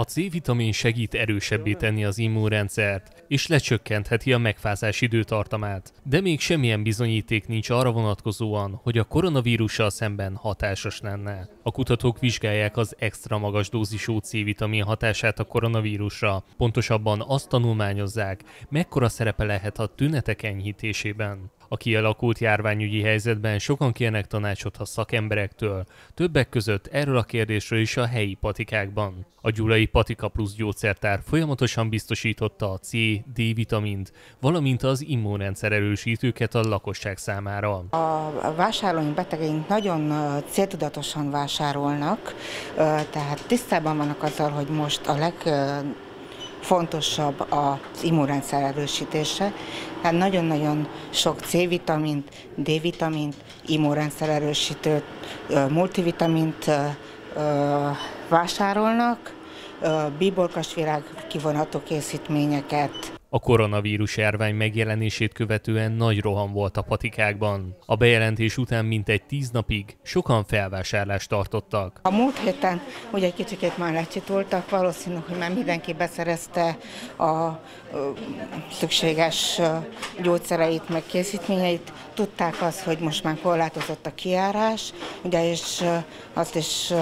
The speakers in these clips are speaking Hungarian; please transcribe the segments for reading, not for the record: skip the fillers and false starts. A C-vitamin segít erősebbé tenni az immunrendszert, és lecsökkentheti a megfázás időtartamát, de még semmilyen bizonyíték nincs arra vonatkozóan, hogy a koronavírussal szemben hatásos lenne. A kutatók vizsgálják az extra magas dózisú C-vitamin hatását a koronavírusra, pontosabban azt tanulmányozzák, mekkora szerepe lehet a tünetek enyhítésében. A kialakult járványügyi helyzetben sokan kérnek tanácsot a szakemberektől, többek között erről a kérdésről is a helyi patikákban. A gyulai PatikaPlus gyógyszertár folyamatosan biztosította a C, D-vitamint, valamint az immunrendszer erősítőket a lakosság számára. A vásárlóink, betegeink nagyon céltudatosan vásárolnak, tehát tisztában vannak azzal, hogy most a legfontosabb az immunrendszer erősítése. Tehát nagyon-nagyon sok C-vitamint, D-vitamint, immunrendszer erősítőt, multivitamint vásárolnak, bíborkasvirág kivonató készítményeket. A koronavírus járvány megjelenését követően nagy roham volt a patikákban. A bejelentés után mintegy 10 napig sokan felvásárlást tartottak. A múlt héten ugye egy kicsikét már lecsitultak, valószínű, hogy már mindenki beszerezte a szükséges gyógyszereit, meg készítményeit. Tudták azt, hogy most már korlátozott a kijárás, ugye, és azt is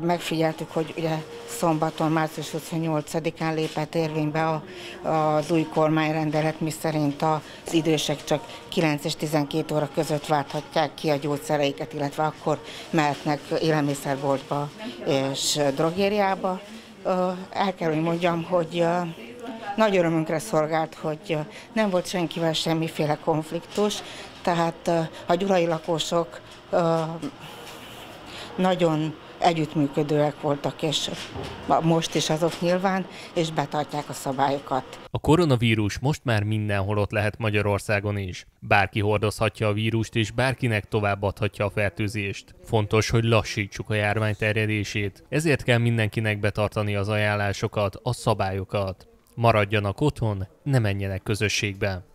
megfigyeltük, hogy ugye szombaton, március 28-án lépett érvénybe az új kormányrendelet, miszerint az idősek csak 9 és 12 óra között válthatják ki a gyógyszereiket, illetve akkor mehetnek élelmiszerboltba és drogériába. El kell, hogy mondjam, hogy nagy örömünkre szolgált, hogy nem volt senkivel semmiféle konfliktus, tehát a gyulai lakosok nagyon együttműködőek voltak, és most is azok nyilván, és betartják a szabályokat. A koronavírus most már mindenhol ott lehet Magyarországon is. Bárki hordozhatja a vírust, és bárkinek továbbadhatja a fertőzést. Fontos, hogy lassítsuk a járvány terjedését, ezért kell mindenkinek betartani az ajánlásokat, a szabályokat. Maradjanak otthon, ne menjenek közösségbe.